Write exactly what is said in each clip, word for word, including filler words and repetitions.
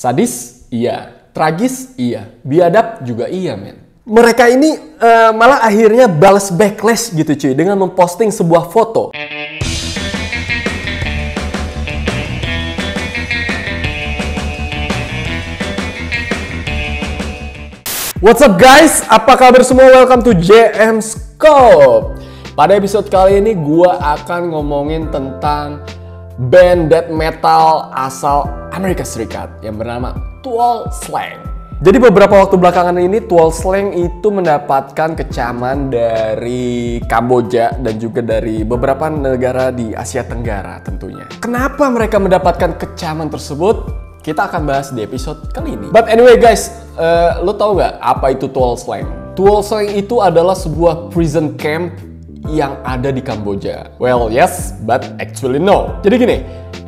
Sadis? Iya. Tragis? Iya. Biadab? Juga iya, men. Mereka ini uh, malah akhirnya balas backlash gitu cuy, dengan memposting sebuah foto. What's up guys? Apa kabar semua? Welcome to J M Scope. Pada episode kali ini gua akan ngomongin tentang band death metal asal Amerika Serikat yang bernama Tuol Sleng. Jadi beberapa waktu belakangan ini Tuol Sleng itu mendapatkan kecaman dari Kamboja dan juga dari beberapa negara di Asia Tenggara tentunya. Kenapa mereka mendapatkan kecaman tersebut? Kita akan bahas di episode kali ini. But anyway guys, uh, lo tau gak apa itu Tuol Sleng? Tuol Sleng itu adalah sebuah prison camp yang ada di Kamboja. Well yes, but actually no. Jadi gini,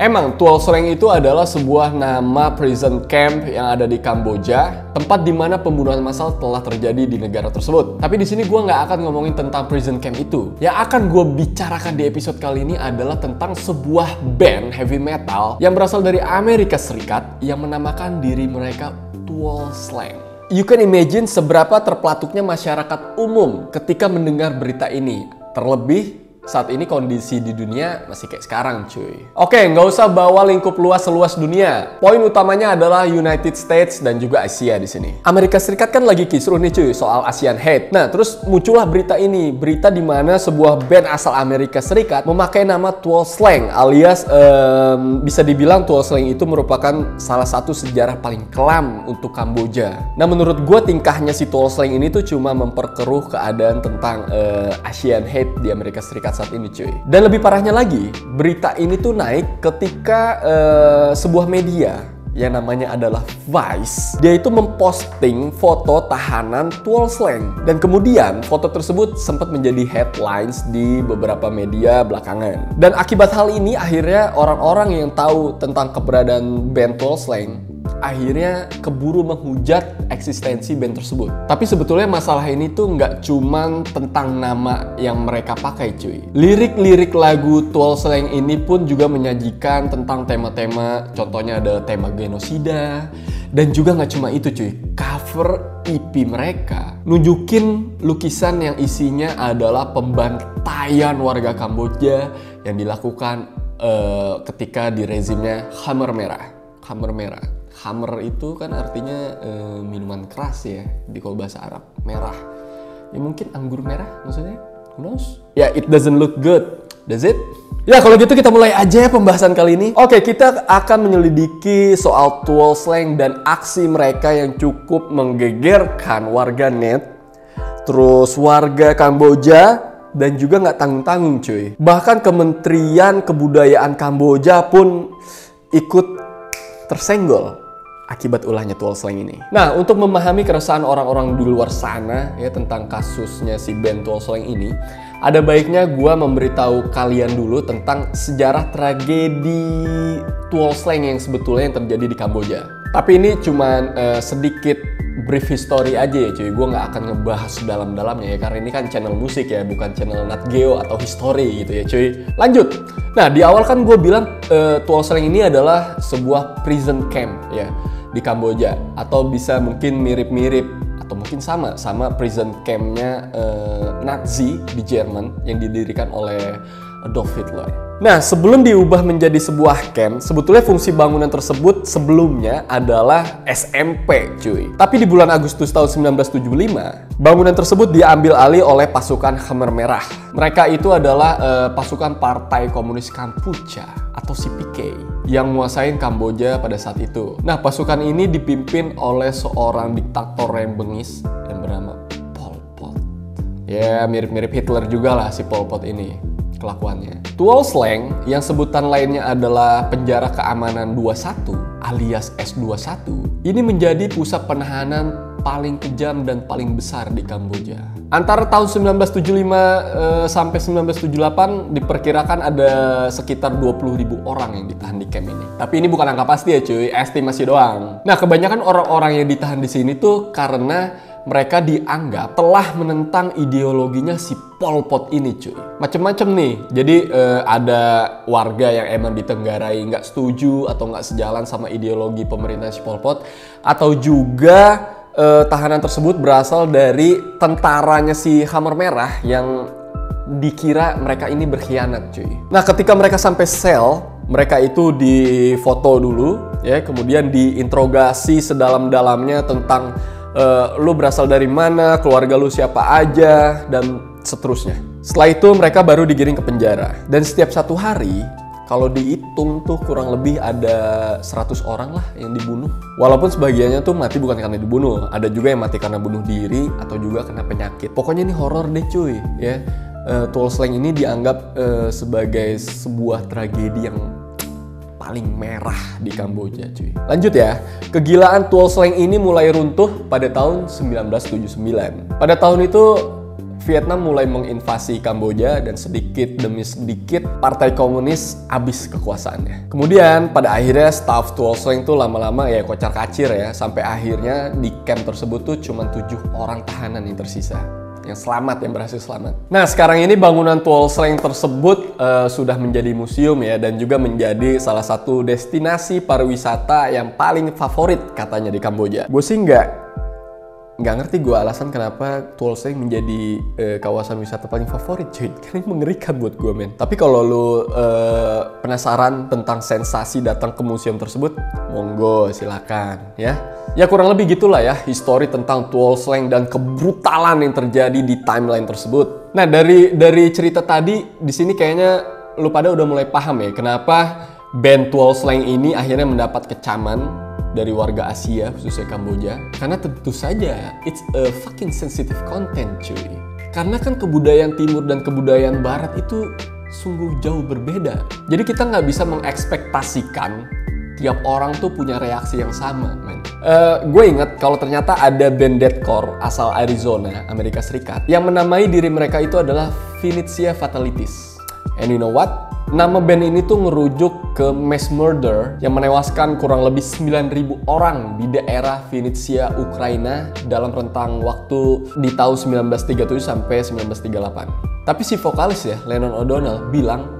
emang Tuol Sleng itu adalah sebuah nama prison camp yang ada di Kamboja, tempat dimana pembunuhan massal telah terjadi di negara tersebut. Tapi di sini gue gak akan ngomongin tentang prison camp itu. Yang akan gue bicarakan di episode kali ini adalah tentang sebuah band heavy metal yang berasal dari Amerika Serikat yang menamakan diri mereka Tuol Sleng. You can imagine seberapa terpelatuknya masyarakat umum ketika mendengar berita ini. Terlebih saat ini kondisi di dunia masih kayak sekarang cuy. Oke, nggak usah bawa lingkup luas seluas dunia. Poin utamanya adalah United States dan juga Asia di sini. Amerika Serikat kan lagi kisruh nih cuy soal ASEAN hate. Nah, terus muncullah berita ini, berita di mana sebuah band asal Amerika Serikat memakai nama Tuol Sleng alias um, bisa dibilang Tuol Sleng itu merupakan salah satu sejarah paling kelam untuk Kamboja. Nah, menurut gue tingkahnya si Tuol Sleng ini tuh cuma memperkeruh keadaan tentang uh, ASEAN hate di Amerika Serikat saat ini cuy. Dan lebih parahnya lagi, berita ini tuh naik ketika uh, sebuah media yang namanya adalah Vice, dia itu memposting foto tahanan Tuol Sleng. Dan kemudian foto tersebut sempat menjadi headlines di beberapa media belakangan. Dan akibat hal ini akhirnya orang-orang yang tahu tentang keberadaan band Tuol Sleng akhirnya keburu menghujat eksistensi band tersebut. Tapi sebetulnya masalah ini tuh nggak cuman tentang nama yang mereka pakai cuy. Lirik-lirik lagu Tuol Sleng ini pun juga menyajikan tentang tema-tema, contohnya ada tema genosida. Dan juga nggak cuma itu cuy, cover E P mereka nunjukin lukisan yang isinya adalah pembantaian warga Kamboja yang dilakukan uh, ketika di rezimnya Khmer Merah. Khmer Merah Khamer itu kan artinya e, minuman keras ya, di kalau bahasa Arab, merah. Ya mungkin anggur merah maksudnya, who knows? Ya, yeah, it doesn't look good, does it? Ya, kalau gitu kita mulai aja ya pembahasan kali ini. Oke, kita akan menyelidiki soal Tuol Sleng dan aksi mereka yang cukup menggegerkan warga net, terus warga Kamboja, dan juga nggak tanggung-tanggung cuy. Bahkan Kementerian Kebudayaan Kamboja pun ikut tersenggol akibat ulahnya Tuol Sleng ini. Nah, untuk memahami keresahan orang-orang di luar sana ya tentang kasusnya si band Tuol Sleng ini, ada baiknya gue memberitahu kalian dulu tentang sejarah tragedi Tuol Sleng yang sebetulnya yang terjadi di Kamboja. Tapi ini cuman uh, sedikit brief history aja ya cuy. Gue nggak akan ngebahas dalam-dalamnya ya, karena ini kan channel musik ya, bukan channel Nat Geo atau history gitu ya cuy. Lanjut. Nah, di awal kan gue bilang uh, Tuol Sleng ini adalah sebuah prison camp ya di Kamboja, atau bisa mungkin mirip-mirip atau mungkin sama sama prison campnya uh, Nazi di Jerman yang didirikan oleh Adolf Hitler. Nah, sebelum diubah menjadi sebuah camp, sebetulnya fungsi bangunan tersebut sebelumnya adalah S M P cuy. Tapi di bulan Agustus tahun seribu sembilan ratus tujuh puluh lima, bangunan tersebut diambil alih oleh pasukan Khmer Merah. Mereka itu adalah uh, pasukan Partai Komunis Kamboja atau C P K yang menguasai Kamboja pada saat itu. Nah, pasukan ini dipimpin oleh seorang diktator rembengis yang bernama Pol Pot. Ya, yeah, mirip-mirip Hitler juga lah si Pol Pot ini kelakuannya. Tuol Sleng yang sebutan lainnya adalah penjara keamanan dua puluh satu alias S dua puluh satu ini menjadi pusat penahanan paling kejam dan paling besar di Kamboja. Antara tahun seribu sembilan ratus tujuh puluh lima eh, sampai seribu sembilan ratus tujuh puluh delapan diperkirakan ada sekitar dua puluh ribu orang yang ditahan di camp ini. Tapi ini bukan angka pasti ya cuy, estimasi doang. Nah, kebanyakan orang-orang yang ditahan di sini tuh karena mereka dianggap telah menentang ideologinya si Pol Pot ini, cuy. Macem-macem nih. Jadi eh, ada warga yang emang ditenggarai nggak setuju atau nggak sejalan sama ideologi pemerintah si Pol Pot, atau juga eh, tahanan tersebut berasal dari tentaranya si Khmer Merah yang dikira mereka ini berkhianat, cuy. Nah, ketika mereka sampai sel, mereka itu difoto dulu, ya, kemudian diinterogasi sedalam-dalamnya tentang uh, lu berasal dari mana, keluarga lu siapa aja, dan seterusnya. Setelah itu mereka baru digiring ke penjara. Dan setiap satu hari, kalau dihitung tuh kurang lebih ada seratus orang lah yang dibunuh. Walaupun sebagiannya tuh mati bukan karena dibunuh, ada juga yang mati karena bunuh diri atau juga kena penyakit. Pokoknya ini horor deh, cuy, ya. Uh, Tuol Sleng ini dianggap uh, sebagai sebuah tragedi yang paling merah di Kamboja, cuy. Lanjut ya, kegilaan Tuol Sleng ini mulai runtuh pada tahun seribu sembilan ratus tujuh puluh sembilan. Pada tahun itu Vietnam mulai menginvasi Kamboja dan sedikit demi sedikit Partai Komunis habis kekuasaannya. Kemudian pada akhirnya staff Tuol Sleng tuh lama-lama ya kocar-kacir ya, sampai akhirnya di camp tersebut tuh cuma tujuh orang tahanan yang tersisa. Yang selamat, yang berhasil selamat. Nah, sekarang ini bangunan Tuol Sleng tersebut uh, sudah menjadi museum ya, dan juga menjadi salah satu destinasi pariwisata yang paling favorit katanya di Kamboja. Gue sih nggak nggak ngerti gue alasan kenapa Tuol Sleng menjadi uh, kawasan wisata paling favorit, cuy. Karena mengerikan buat gue, men. Tapi kalau lo uh, penasaran tentang sensasi datang ke museum tersebut, monggo silakan ya. Ya kurang lebih gitulah ya histori tentang Tuol Sleng dan kebrutalan yang terjadi di timeline tersebut. Nah, dari dari cerita tadi di sini kayaknya lu pada udah mulai paham ya kenapa band Tuol Sleng ini akhirnya mendapat kecaman dari warga Asia khususnya Kamboja, karena tentu saja it's a fucking sensitive content, cuy. Karena kan kebudayaan timur dan kebudayaan barat itu sungguh jauh berbeda. Jadi kita nggak bisa mengekspektasikan tiap orang tuh punya reaksi yang sama, men. Uh, gue inget kalau ternyata ada band deathcore asal Arizona, Amerika Serikat, yang menamai diri mereka itu adalah Vinnytsia Fatalities. And you know what? Nama band ini tuh ngerujuk ke mass murder yang menewaskan kurang lebih sembilan ribu orang di daerah Vinnytsia, Ukraina dalam rentang waktu di tahun seribu sembilan ratus tiga puluh tujuh sampai seribu sembilan ratus tiga puluh delapan. Tapi si vokalis ya, Lennon O'Donnell, bilang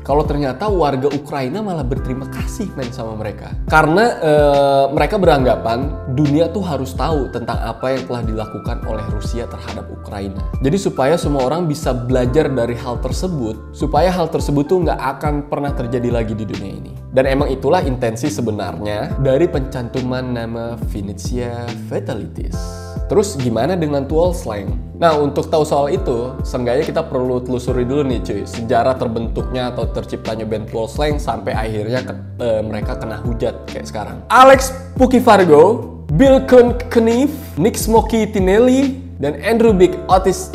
kalau ternyata warga Ukraina malah berterima kasih, men, sama mereka. Karena ee, mereka beranggapan dunia tuh harus tahu tentang apa yang telah dilakukan oleh Rusia terhadap Ukraina. Jadi supaya semua orang bisa belajar dari hal tersebut, supaya hal tersebut tuh nggak akan pernah terjadi lagi di dunia ini. Dan emang itulah intensi sebenarnya dari pencantuman nama Vinnytsia Fatalities. Terus gimana dengan Tuol Sleng? Nah, untuk tahu soal itu, seenggaknya kita perlu telusuri dulu nih, cuy, sejarah terbentuknya atau terciptanya band Tuol Sleng sampai akhirnya ke, e, mereka kena hujat kayak sekarang. Alex Pukifargo, Bill Kuhnnief, Nick Smoky Tinelli, dan Andrew Big Otis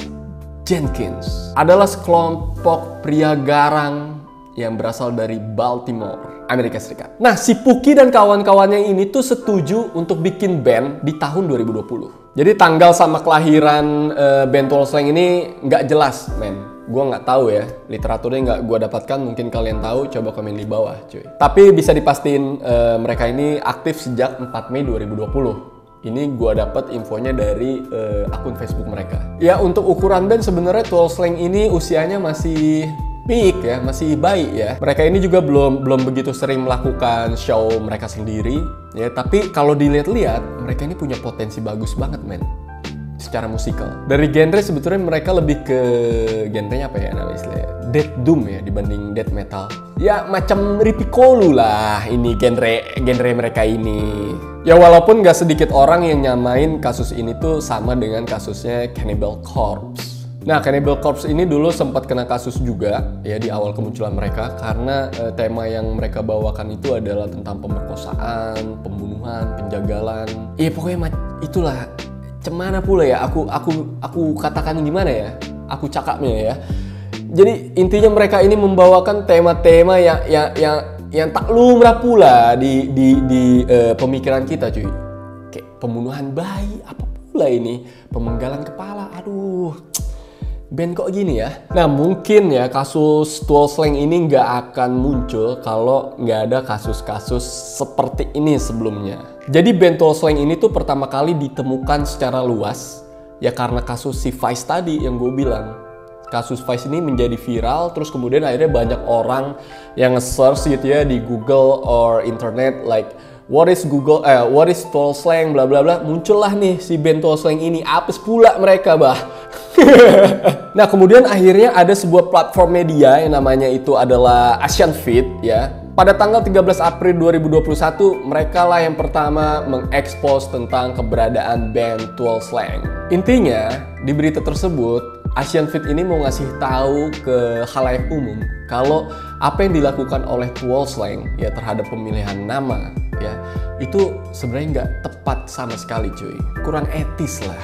Jenkins adalah sekelompok pria garang yang berasal dari Baltimore, Amerika Serikat. Nah, si Puki dan kawan-kawannya ini tuh setuju untuk bikin band di tahun dua ribu dua puluh. Jadi tanggal sama kelahiran uh, band Tuol Sleng ini nggak jelas, men. Gua nggak tahu ya, literaturnya nggak gua dapatkan. Mungkin kalian tahu, coba komen di bawah, cuy. Tapi bisa dipastiin uh, mereka ini aktif sejak empat Mei dua ribu dua puluh. Ini gua dapat infonya dari uh, akun Facebook mereka. Ya, untuk ukuran band sebenarnya Tuol Sleng ini usianya masih peak ya, masih baik ya. Mereka ini juga belum belum begitu sering melakukan show mereka sendiri ya, tapi kalau dilihat-lihat mereka ini punya potensi bagus banget, men, secara musikal. Dari genre sebetulnya mereka lebih ke genrenya apa ya namanya? Death doom ya, dibanding death metal. Ya macam Ripikolu lah ini genre genre mereka ini. Ya walaupun gak sedikit orang yang nyamain kasus ini tuh sama dengan kasusnya Cannibal Corpse. Nah, Cannibal Corpse ini dulu sempat kena kasus juga ya di awal kemunculan mereka karena e, tema yang mereka bawakan itu adalah tentang pemerkosaan, pembunuhan, penjagalan. Iya, eh, pokoknya itulah. Cemana pula ya? Aku aku aku katakan gimana ya? Aku cakapnya ya. Jadi intinya mereka ini membawakan tema-tema yang yang yang yang tak lumrah pula di di di e, pemikiran kita, cuy. Kayak pembunuhan bayi, apa pula ini? Pemenggalan kepala. Aduh. Band kok gini ya? Nah, mungkin ya kasus Tuol Sleng ini nggak akan muncul kalau nggak ada kasus-kasus seperti ini sebelumnya. Jadi band Tuol Sleng ini tuh pertama kali ditemukan secara luas ya karena kasus si Vice tadi yang gue bilang. Kasus Vice ini menjadi viral, terus kemudian akhirnya banyak orang yang nge-search gitu ya di Google or internet like what is Google, eh, what is Tuol Sleng, bla bla bla. Muncullah nih si band Tuol Sleng ini, apes pula mereka bah. Nah kemudian akhirnya ada sebuah platform media yang namanya itu adalah ASEAN Feed ya. Pada tanggal tiga belas April dua ribu dua puluh satu, mereka lah yang pertama mengekspos tentang keberadaan band Tuol Sleng. Intinya, di berita tersebut, ASEAN Feed ini mau ngasih tahu ke khalayak umum kalau apa yang dilakukan oleh Tuol Sleng ya terhadap pemilihan nama ya itu sebenarnya nggak tepat sama sekali cuy, kurang etis lah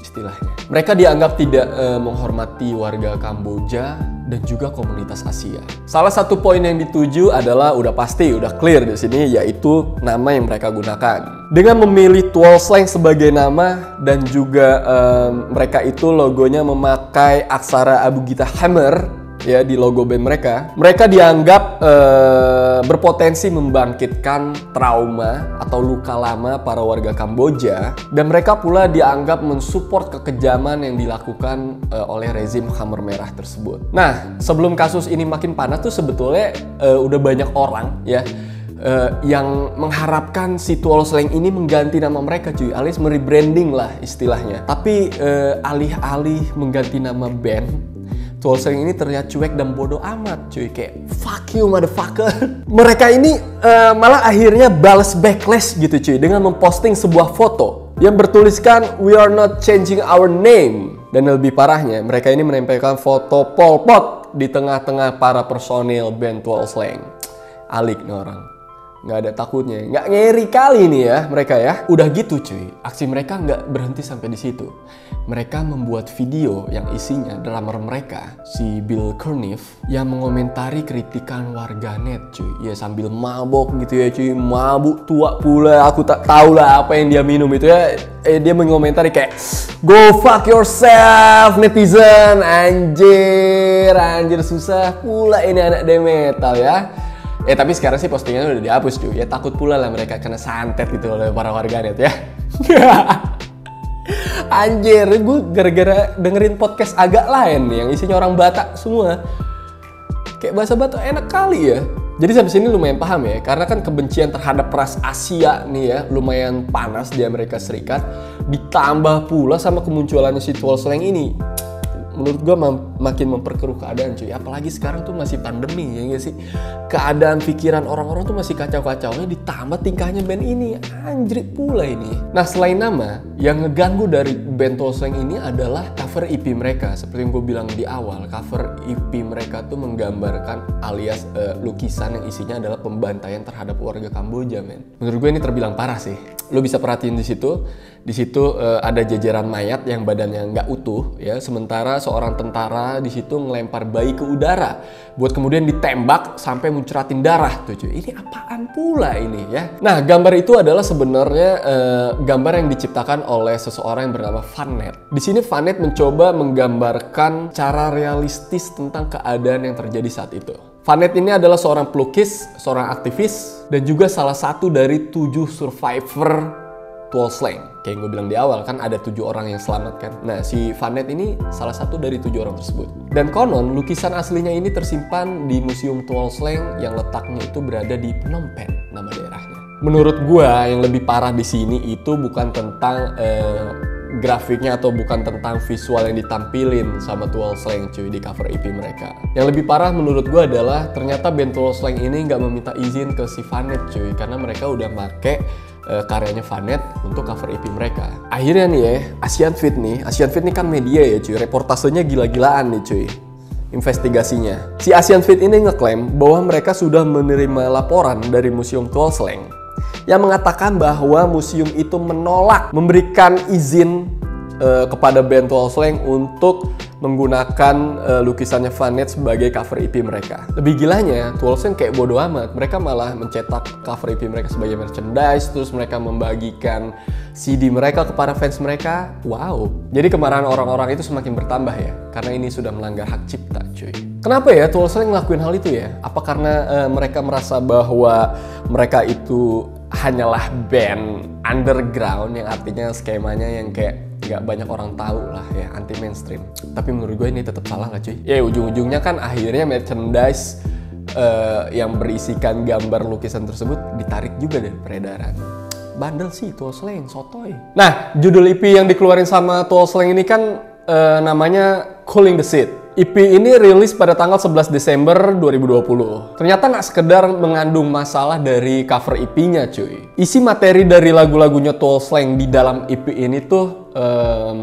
istilahnya. Mereka dianggap tidak eh, menghormati warga Kamboja dan juga komunitas Asia. Salah satu poin yang dituju adalah udah pasti udah clear di sini yaitu nama yang mereka gunakan. Dengan memilih Tuol Sleng sebagai nama dan juga um, mereka itu logonya memakai aksara Abu Gita Hammer ya di logo band mereka. Mereka dianggap uh, berpotensi membangkitkan trauma atau luka lama para warga Kamboja dan mereka pula dianggap mensupport kekejaman yang dilakukan uh, oleh rezim Khmer Merah tersebut. Nah, sebelum kasus ini makin panas tuh sebetulnya uh, udah banyak orang ya Uh, yang mengharapkan si Tuol Sleng ini mengganti nama mereka cuy, alias merebranding lah istilahnya. Tapi uh, alih-alih mengganti nama band, Tuol Sleng ini terlihat cuek dan bodoh amat cuy, kayak fuck you motherfucker. Mereka ini uh, malah akhirnya balas backlash gitu cuy dengan memposting sebuah foto yang bertuliskan we are not changing our name. Dan lebih parahnya, mereka ini menempelkan foto Pol Pot di tengah-tengah para personil band Tuol Sleng. Alik nih orang. Nggak ada takutnya, nggak ngeri kali nih ya mereka ya. Udah gitu cuy, aksi mereka nggak berhenti sampai di situ. Mereka membuat video yang isinya drummer mereka, si Bill Kuhnnief, yang mengomentari kritikan warganet cuy. Ya sambil mabok gitu ya cuy, mabuk tua pula, aku tak tahu lah apa yang dia minum itu ya. Eh, dia mengomentari kayak go fuck yourself netizen, anjir, anjir susah pula ini anak demetal ya. Eh tapi sekarang sih postingannya udah dihapus cuy. Ya takut pula lah mereka kena santet gitu oleh para warganet ya. Anjir, gue gara-gara dengerin podcast agak lain nih, yang isinya orang Batak semua. Kayak bahasa Batak enak kali ya. Jadi sampai sini lumayan paham ya, karena kan kebencian terhadap ras Asia nih ya lumayan panas di Amerika Serikat. Ditambah pula sama kemunculannya si Tuol Sleng ini, menurut gue makin memperkeruh keadaan cuy. Apalagi sekarang tuh masih pandemi ya nggak sih, keadaan pikiran orang-orang tuh masih kacau-kacaunya, ditambah tingkahnya band ini anjrit pula ini. Nah selain nama yang ngeganggu dari band Tuol Sleng ini adalah cover E P mereka. Seperti yang gue bilang di awal, cover E P mereka tuh menggambarkan alias uh, lukisan yang isinya adalah pembantaian terhadap warga Kamboja men. Menurut gue ini terbilang parah sih. Lo bisa perhatiin di situ, di situ uh, ada jajaran mayat yang badannya nggak utuh ya, sementara seorang tentara di situ ngelempar bayi ke udara buat kemudian ditembak sampai muncratin darah tuh cuy. Ini apaan pula ini ya? Nah, gambar itu adalah sebenarnya uh, gambar yang diciptakan oleh seseorang yang bernama Vann Nath. Di sini Vann Nath mencoba menggambarkan cara realistis tentang keadaan yang terjadi saat itu. Vann Nath ini adalah seorang pelukis, seorang aktivis, dan juga salah satu dari tujuh survivor Tuol Sleng. Kayak yang gue bilang di awal kan ada tujuh orang yang selamat kan. Nah si Vann Nath ini salah satu dari tujuh orang tersebut. Dan konon lukisan aslinya ini tersimpan di Museum Tuol Sleng yang letaknya itu berada di Phnom Penh, nama daerahnya. Menurut gue yang lebih parah di sini itu bukan tentang Eh, grafiknya atau bukan tentang visual yang ditampilin sama Tuol Sleng cuy di cover E P mereka. Yang lebih parah menurut gue adalah ternyata band Tuol Sleng ini nggak meminta izin ke si Vann Nath cuy, karena mereka udah make uh, karyanya Vann Nath untuk cover E P mereka. Akhirnya nih ya, ASEAN Feed nih, ASEAN Feed nih kan media ya cuy, reportasenya gila-gilaan nih cuy. Investigasinya, si ASEAN Feed ini ngeklaim bahwa mereka sudah menerima laporan dari Museum Tuol Sleng yang mengatakan bahwa museum itu menolak memberikan izin uh, kepada band Tuol Sleng untuk menggunakan uh, lukisannya Vann Nath sebagai cover E P mereka. Lebih gilanya, Tuol Sleng kayak bodo amat. Mereka malah mencetak cover E P mereka sebagai merchandise, terus mereka membagikan C D mereka kepada fans mereka. Wow. Jadi kemarahan orang-orang itu semakin bertambah ya, karena ini sudah melanggar hak cipta, cuy. Kenapa ya Tuol Sleng ngelakuin hal itu ya? Apa karena uh, mereka merasa bahwa mereka itu hanyalah band underground yang artinya skemanya yang kayak gak banyak orang tahu lah ya, anti mainstream. Tapi menurut gue ini tetap salah lah cuy. Ya ujung-ujungnya kan akhirnya merchandise uh, yang berisikan gambar lukisan tersebut ditarik juga dari peredaran. Bandel sih Tuol Sleng, sotoy. Nah, judul E P yang dikeluarin sama Tuol Sleng ini kan uh, namanya Cooling the Seed. E P ini rilis pada tanggal sebelas Desember dua ribu dua puluh. Ternyata nggak sekedar mengandung masalah dari cover E P-nya cuy. Isi materi dari lagu-lagunya Tuol Sleng di dalam E P ini tuh um,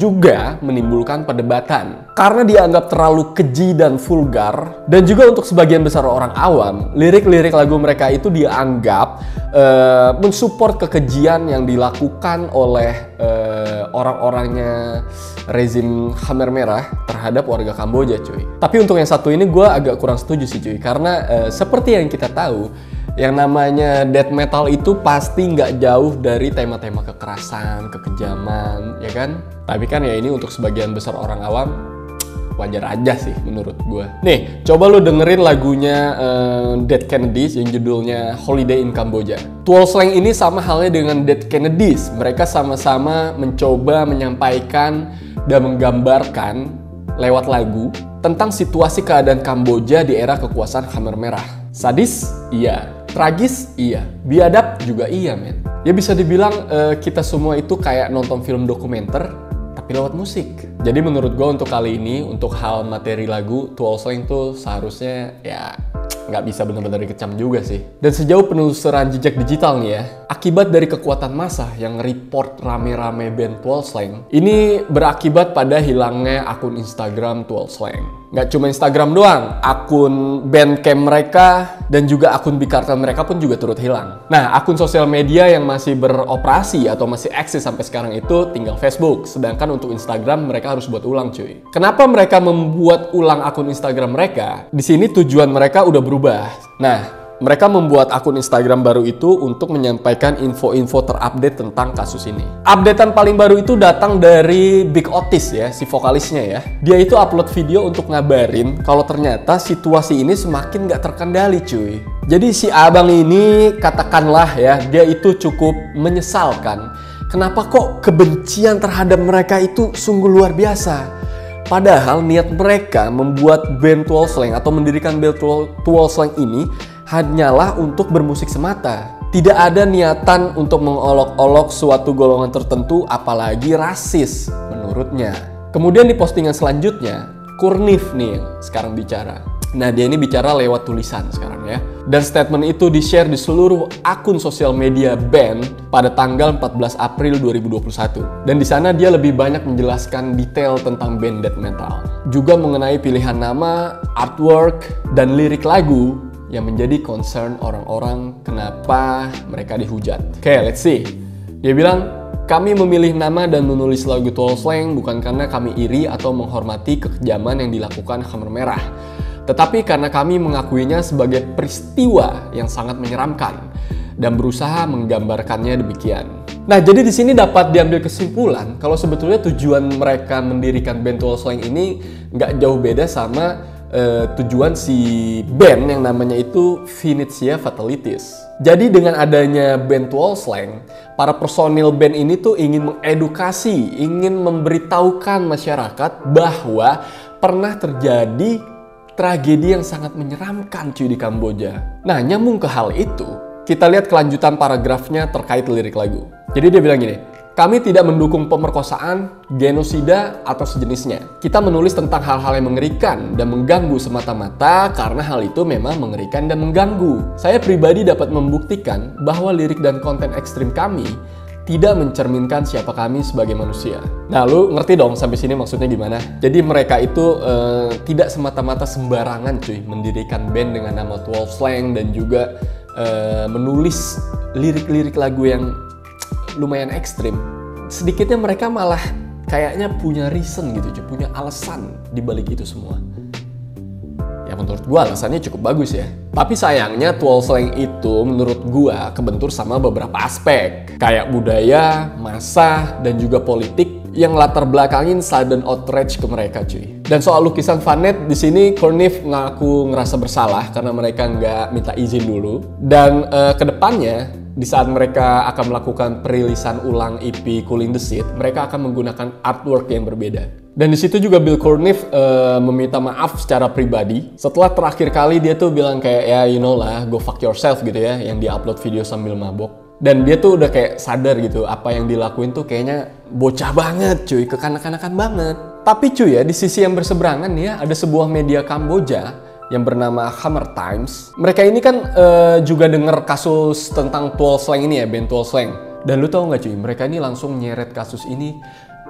juga menimbulkan perdebatan. Karena dianggap terlalu keji dan vulgar, dan juga untuk sebagian besar orang awam, lirik-lirik lagu mereka itu dianggap uh, mensupport kekejian yang dilakukan oleh uh, orang-orangnya rezim Khmer Merah terhadap warga Kamboja cuy. Tapi untuk yang satu ini gue agak kurang setuju sih cuy, karena uh, seperti yang kita tahu, yang namanya death metal itu pasti nggak jauh dari tema-tema kekerasan, kekejaman, ya kan? Tapi kan ya ini untuk sebagian besar orang awam wajar aja sih menurut gue. Nih, coba lu dengerin lagunya uh, Dead Kennedys yang judulnya Holiday in Cambodia. Tuol Sleng ini sama halnya dengan Dead Kennedys, mereka sama-sama mencoba menyampaikan dan menggambarkan lewat lagu tentang situasi keadaan Kamboja di era kekuasaan Khmer Merah. Sadis? Iya. Tragis? Iya. Biadab? Juga iya, men. Ya bisa dibilang uh, kita semua itu kayak nonton film dokumenter, tapi lewat musik. Jadi menurut gue untuk kali ini, untuk hal materi lagu, Tuol Sleng tuh seharusnya ya nggak bisa benar-benar dikecam juga sih. Dan sejauh penelusuran jejak digital nih ya, akibat dari kekuatan massa yang report rame-rame band Tuol Sleng, ini berakibat pada hilangnya akun Instagram Tuol Sleng. Gak cuma Instagram doang, akun Bandcamp mereka dan juga akun Bikartel mereka pun juga turut hilang. Nah, akun sosial media yang masih beroperasi atau masih eksis sampai sekarang itu tinggal Facebook. Sedangkan untuk Instagram mereka harus buat ulang cuy. Kenapa mereka membuat ulang akun Instagram mereka? Di sini tujuan mereka udah berubah. Nah, mereka membuat akun Instagram baru itu untuk menyampaikan info-info terupdate tentang kasus ini. Updatean paling baru itu datang dari Big Otis ya, si vokalisnya ya. Dia itu upload video untuk ngabarin kalau ternyata situasi ini semakin gak terkendali cuy. Jadi si abang ini katakanlah ya, dia itu cukup menyesalkan kenapa kok kebencian terhadap mereka itu sungguh luar biasa. Padahal niat mereka membuat band Tuol Sleng atau mendirikan band Tuol Sleng ini hanyalah untuk bermusik semata. Tidak ada niatan untuk mengolok-olok suatu golongan tertentu, apalagi rasis, menurutnya. Kemudian di postingan selanjutnya, Kuhnnief nih sekarang bicara. Nah, dia ini bicara lewat tulisan sekarang ya. Dan statement itu di-share di seluruh akun sosial media band pada tanggal empat belas April dua ribu dua puluh satu. Dan di sana dia lebih banyak menjelaskan detail tentang band death metal. Juga mengenai pilihan nama, artwork, dan lirik lagu yang menjadi concern orang-orang kenapa mereka dihujat. Oke, okay, let's see. Dia bilang, kami memilih nama dan menulis lagu Tuol Sleng bukan karena kami iri atau menghormati kekejaman yang dilakukan Khmer Merah, tetapi karena kami mengakuinya sebagai peristiwa yang sangat menyeramkan dan berusaha menggambarkannya demikian. Nah, jadi di sini dapat diambil kesimpulan kalau sebetulnya tujuan mereka mendirikan band Tuol Sleng ini nggak jauh beda sama Uh, tujuan si band yang namanya itu Vinnytsia Fatalities. Jadi dengan adanya band Tuol Sleng, para personil band ini tuh ingin mengedukasi, ingin memberitahukan masyarakat bahwa pernah terjadi tragedi yang sangat menyeramkan cuy di Kamboja. Nah, nyambung ke hal itu, kita lihat kelanjutan paragrafnya terkait lirik lagu. Jadi dia bilang gini, kami tidak mendukung pemerkosaan, genosida, atau sejenisnya. Kita menulis tentang hal-hal yang mengerikan dan mengganggu semata-mata karena hal itu memang mengerikan dan mengganggu. Saya pribadi dapat membuktikan bahwa lirik dan konten ekstrim kami tidak mencerminkan siapa kami sebagai manusia. Nah, lu ngerti dong sampai sini maksudnya gimana? Jadi mereka itu uh, tidak semata-mata sembarangan cuy mendirikan band dengan nama Tuol Sleng dan juga uh, menulis lirik-lirik lagu yang lumayan ekstrim. Sedikitnya mereka malah kayaknya punya reason gitu, punya alasan dibalik itu semua. Ya menurut gue alasannya cukup bagus ya. Tapi sayangnya Tuol Sleng itu menurut gue kebentur sama beberapa aspek, kayak budaya, massa, dan juga politik yang latar belakangin sudden outrage ke mereka cuy. Dan soal lukisan Vann Nath, di sini Kuhnnief ngaku ngerasa bersalah karena mereka nggak minta izin dulu. Dan uh, kedepannya Di saat mereka akan melakukan perilisan ulang E P Cooling the Seed, mereka akan menggunakan artwork yang berbeda. Dan di situ juga Bill Kuhnnief uh, meminta maaf secara pribadi. Setelah terakhir kali dia tuh bilang kayak ya you know lah, go fuck yourself gitu ya, yang dia upload video sambil mabok. Dan dia tuh udah kayak sadar gitu, apa yang dilakuin tuh kayaknya bocah banget cuy, kekanak-kanakan banget. Tapi cuy ya, di sisi yang berseberangan ya, ada sebuah media Kamboja yang bernama Khmer Times. Mereka ini kan uh, juga denger kasus tentang Tuol Sleng ini ya, band Tuol Sleng. Dan lu tau gak cuy, mereka ini langsung nyeret kasus ini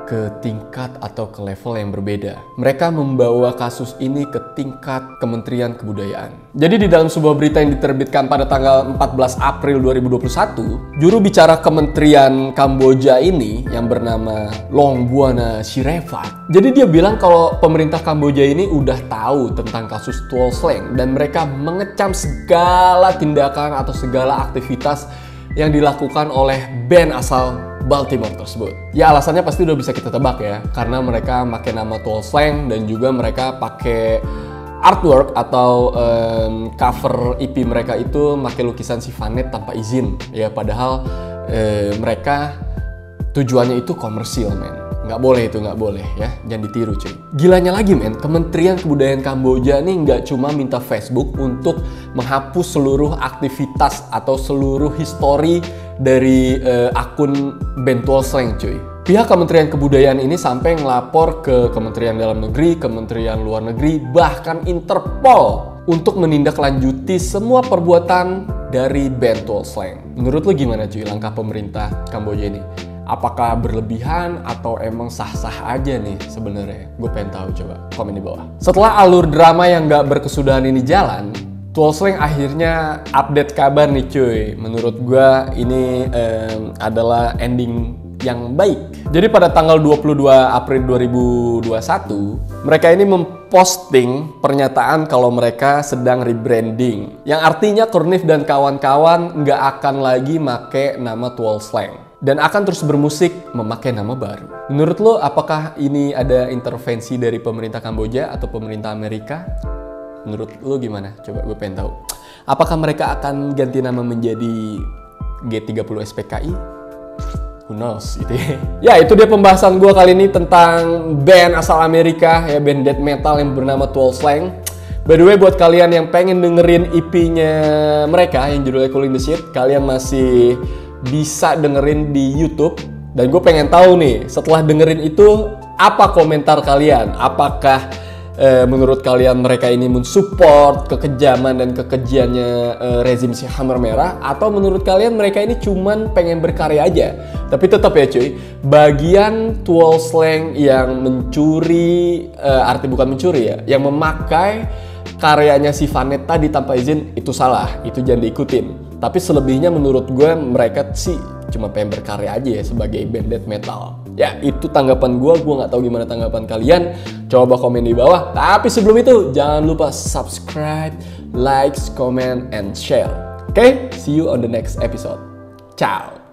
ke tingkat atau ke level yang berbeda. Mereka membawa kasus ini ke tingkat Kementerian Kebudayaan. Jadi di dalam sebuah berita yang diterbitkan pada tanggal empat belas April dua ribu dua puluh satu, juru bicara Kementerian Kamboja ini yang bernama Long Buana Shireva. Jadi dia bilang kalau pemerintah Kamboja ini udah tahu tentang kasus Tuol Sleng dan mereka mengecam segala tindakan atau segala aktivitas yang dilakukan oleh band asal Baltimore tersebut. Ya alasannya pasti udah bisa kita tebak ya, karena mereka pakai nama Tuol Sleng dan juga mereka pakai artwork atau um, cover E P mereka itu pakai lukisan si Vann Nath tanpa izin. Ya padahal eh, mereka tujuannya itu komersil men. Nggak boleh itu, nggak boleh ya, jangan ditiru cuy. Gilanya lagi men, Kementerian Kebudayaan Kamboja nih nggak cuma minta Facebook untuk menghapus seluruh aktivitas atau seluruh histori dari uh, akun band Tuol Sleng cuy. Pihak Kementerian Kebudayaan ini sampai ngelapor ke Kementerian Dalam Negeri, Kementerian Luar Negeri, bahkan Interpol untuk menindaklanjuti semua perbuatan dari band Tuol Sleng. Menurut lo gimana cuy langkah pemerintah Kamboja ini? Apakah berlebihan atau emang sah-sah aja nih sebenarnya? Gue pengen tahu, coba komen di bawah. Setelah alur drama yang gak berkesudahan ini jalan, Tuol Sleng akhirnya update kabar nih cuy. Menurut gue ini eh, adalah ending yang baik. Jadi pada tanggal dua puluh dua April dua ribu dua puluh satu, mereka ini memposting pernyataan kalau mereka sedang rebranding. Yang artinya Kuhnnief dan kawan-kawan nggak akan lagi make nama Tuol Sleng dan akan terus bermusik memakai nama baru. Menurut lo, apakah ini ada intervensi dari pemerintah Kamboja atau pemerintah Amerika? Menurut lo gimana? Coba gue pengen tahu. Apakah mereka akan ganti nama menjadi G tiga puluh S P K I? Who knows gitu ya. Ya itu dia pembahasan gue kali ini tentang band asal Amerika, ya band death metal yang bernama Tuol Sleng. By the way, buat kalian yang pengen dengerin E P-nya mereka yang judulnya Cooling the Seed, kalian masih bisa dengerin di YouTube. Dan gue pengen tahu nih, setelah dengerin itu apa komentar kalian? Apakah e, menurut kalian mereka ini mensupport kekejaman dan kekejiannya e, rezim si Khmer Merah, atau menurut kalian mereka ini cuman pengen berkarya aja? Tapi tetap ya cuy, bagian Tuol Sleng yang mencuri, e, arti bukan mencuri ya, yang memakai karyanya si Vann Nath tadi tanpa izin, itu salah, itu jangan diikutin. Tapi selebihnya menurut gue mereka sih cuma pengen berkarya aja ya sebagai band death metal. Ya itu tanggapan gue, gue gak tahu gimana tanggapan kalian. Coba komen di bawah. Tapi sebelum itu jangan lupa subscribe, like, comment, and share. Oke, okay? See you on the next episode. Ciao.